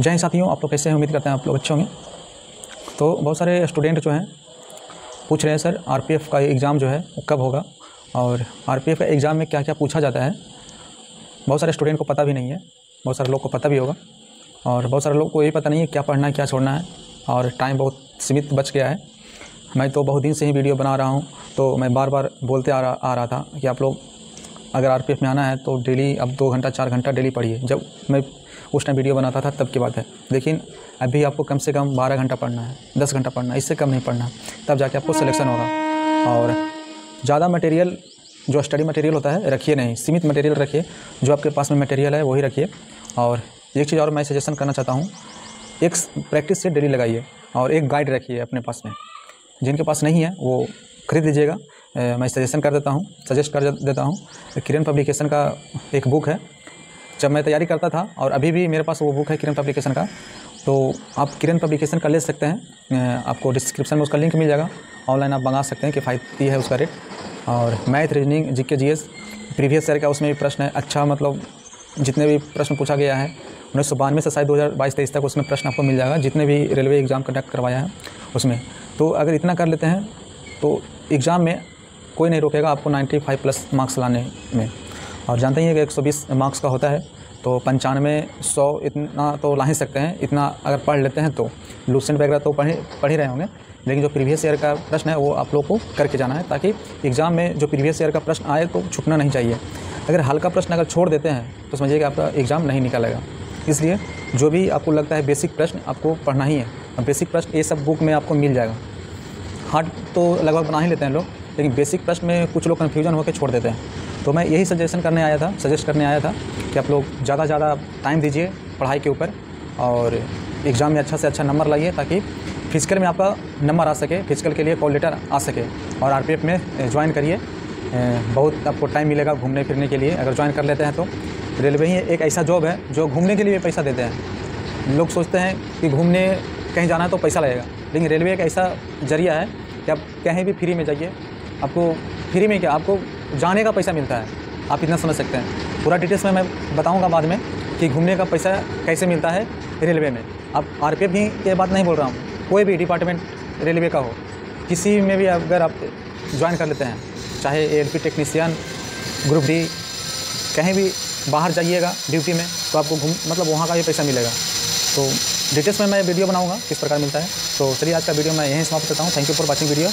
जय साथियों, आप लोग कैसे हैं? उम्मीद करते हैं आप लोग अच्छे होंगे। तो बहुत सारे स्टूडेंट जो हैं पूछ रहे हैं सर आरपीएफ का एग्ज़ाम जो है कब होगा और आरपीएफ का एग्ज़ाम में क्या क्या पूछा जाता है। बहुत सारे स्टूडेंट को पता भी नहीं है, बहुत सारे लोग को पता भी होगा और बहुत सारे लोग को ये पता नहीं है क्या पढ़ना है क्या छोड़ना है और टाइम बहुत सीमित बच गया है। मैं तो बहुत दिन से ही वीडियो बना रहा हूँ, तो मैं बार बार बोलते आ रहा था कि आप लोग अगर आरपीएफ में आना है तो डेली अब 2 घंटा 4 घंटा डेली पढ़िए। जब मैं उस टाइम वीडियो बनाता था तब की बात है, लेकिन अभी आपको कम से कम 12 घंटा पढ़ना है, 10 घंटा पढ़ना है, इससे कम नहीं पढ़ना, तब जाके आपको सिलेक्शन होगा। और ज़्यादा मटेरियल जो स्टडी मटेरियल होता है रखिए नहीं, सीमित मटेरियल रखिए, जो आपके पास में मटेरियल है वही रखिए। और एक चीज़ और मैं सजेशन करना चाहता हूँ, एक प्रैक्टिस से डेली लगाइए और एक गाइड रखिए अपने पास में। जिनके पास नहीं है वो खरीद लीजिएगा, मैं सजेस्ट कर देता हूँ। किरण पब्लिकेशन का एक बुक है, जब मैं तैयारी करता था और अभी भी मेरे पास वो बुक है किरण पब्लिकेशन का, तो आप किरण पब्लिकेशन का ले सकते हैं। आपको डिस्क्रिप्शन में उसका लिंक मिल जाएगा, ऑनलाइन आप मंगा सकते हैं, किफ़ायती है उसका रेट। और math, reasoning, GK, GS previous year का उसमें भी प्रश्न है अच्छा, मतलब जितने भी प्रश्न पूछा गया है 1992 से शायद 2022-23 तक उसमें प्रश्न आपको मिल जाएगा, जितने भी रेलवे एग्ज़ाम कंडक्ट करवाया है उसमें। तो अगर इतना कर लेते हैं तो एग्ज़ाम में कोई नहीं रोकेगा आपको 95+ मार्क्स लाने में। और जानते ही है कि 120 मार्क्स का होता है, तो 95, 100 इतना तो ला ही सकते हैं, इतना अगर पढ़ लेते हैं तो। लूसेंट वगैरह तो पढ़ ही रहे होंगे, लेकिन जो प्रीवियस ईयर का प्रश्न है वो आप लोग को करके जाना है, ताकि एग्ज़ाम में जो प्रीवियस ईयर का प्रश्न आए तो छूटना नहीं चाहिए। अगर हल्का प्रश्न अगर छोड़ देते हैं तो समझिए कि आपका एग्ज़ाम नहीं निकलेगा। इसलिए जो भी आपको लगता है बेसिक प्रश्न आपको पढ़ना ही है, और बेसिक प्रश्न ये सब बुक में आपको मिल जाएगा। हार्ड तो लगभग बना ही लेते हैं लोग, लेकिन बेसिक प्रश्न में कुछ लोग कन्फ्यूजन होकर छोड़ देते हैं। तो मैं यही सजेस्ट करने आया था कि आप लोग ज़्यादा से ज़्यादा टाइम दीजिए पढ़ाई के ऊपर और एग्ज़ाम में अच्छा से अच्छा नंबर लाइए, ताकि फिजिकल में आपका नंबर आ सके, फिजिकल के लिए कॉल लेटर आ सके। और आरपीएफ में ज्वाइन करिए, बहुत आपको टाइम मिलेगा घूमने फिरने के लिए। अगर ज्वाइन कर लेते हैं तो रेलवे ही एक ऐसा जॉब है जो घूमने के लिए पैसा देते हैं। लोग सोचते हैं कि घूमने कहीं जाना है तो पैसा लगेगा, लेकिन रेलवे एक ऐसा जरिया है कि आप कहीं भी फ्री में जाइए, आपको फ्री में क्या आपको जाने का पैसा मिलता है, आप इतना समझ सकते हैं। पूरा डिटेल्स में मैं बताऊंगा बाद में कि घूमने का पैसा कैसे मिलता है रेलवे में। आप आरपीएफ भी ये बात नहीं बोल रहा हूँ, कोई भी डिपार्टमेंट रेलवे का हो, किसी में भी अगर आप ज्वाइन कर लेते हैं, चाहे ALP टेक्नीशियन, ग्रुप D, कहीं भी बाहर जाइएगा ड्यूटी में तो आपको मतलब वहाँ का भी पैसा मिलेगा। तो डिटेल्स में मैं वीडियो बनाऊँगा किस प्रकार मिलता है। तो चलिए आज का वीडियो मैं यहीं समाप्त करता हूँ। Thank you for watching video.